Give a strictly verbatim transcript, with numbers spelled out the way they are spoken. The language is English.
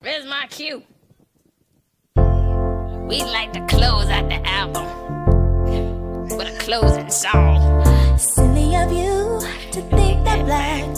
Where's my cue? We'd like to close out the album with a closing song. Silly of you to think that Blaque